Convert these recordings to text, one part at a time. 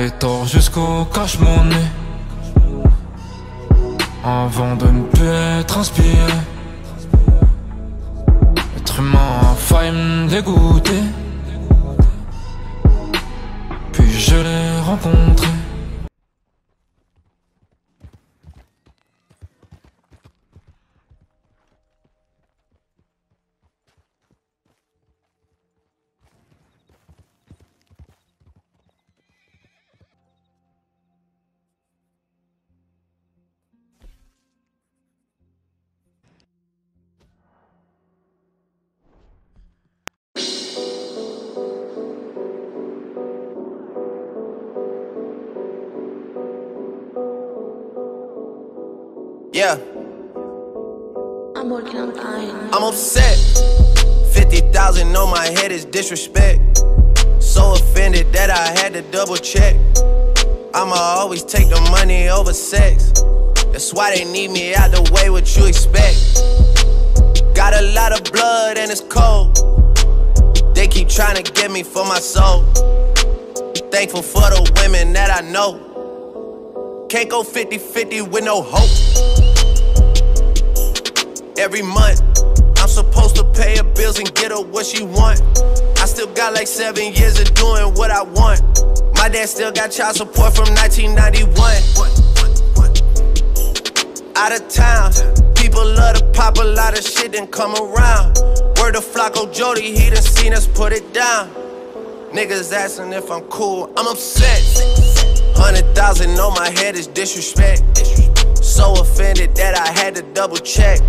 étort jusqu'au cache mon nez, avant de ne plus être inspiré. Être humain a failli me dégoûter, puis je l'ai rencontré. Yeah. I'm working on time. I'm upset. 50,000 on my head is disrespect. So offended that I had to double check. I'ma always take the money over sex. That's why they need me out the way, what you expect. Got a lot of blood and it's cold. They keep trying to get me for my soul. Thankful for the women that I know. Can't go 50-50 with no hope. Every month, I'm supposed to pay her bills and get her what she want. I still got like 7 years of doing what I want. My dad still got child support from 1991. Out of town, people love to pop a lot of shit then come around. Word of Flocko Jody, he done seen us put it down. Niggas asking if I'm cool, I'm upset. 100,000 on my head is disrespect. So offended that I had to double check.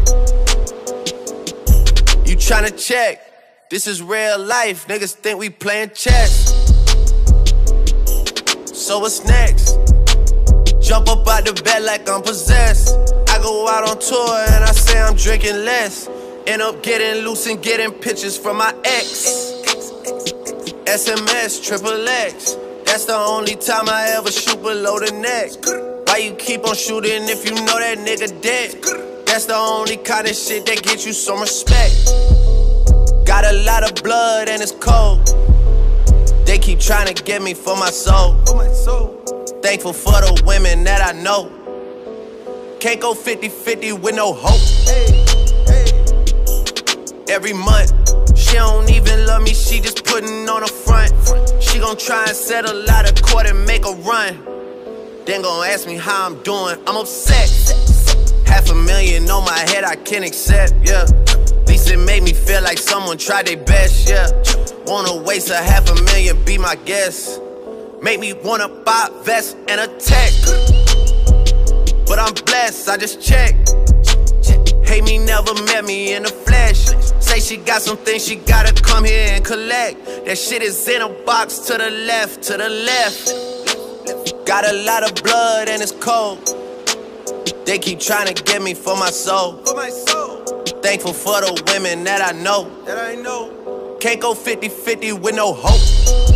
You tryna check? This is real life, niggas think we playing chess. So what's next? Jump up out the bed like I'm possessed. I go out on tour and I say I'm drinking less. End up getting loose and getting pictures from my ex. SMS, triple X. That's the only time I ever shoot below the neck. Why you keep on shooting if you know that nigga dead? That's the only kind of shit that gets you some respect. Got a lot of blood and it's cold. They keep trying to get me for my soul. Thankful for the women that I know. Can't go 50-50 with no hope. Every month, she don't even love me, she just putting on a front. She gon' try and settle out of court and make a run. Then gon' ask me how I'm doing, I'm upset. 500,000 on my head, I can't accept, yeah. At least it made me feel like someone tried their best, yeah. Wanna waste a 500,000, be my guest. Make me wanna buy a vest and a tech. But I'm blessed, I just checked. Hate me, never met me in the flesh. Say she got some things she gotta come here and collect. That shit is in a box to the left, to the left. Got a lot of blood and it's cold. They keep trying to get me for my soul. Thankful for the women that I know. Can't go 50-50 with no hope.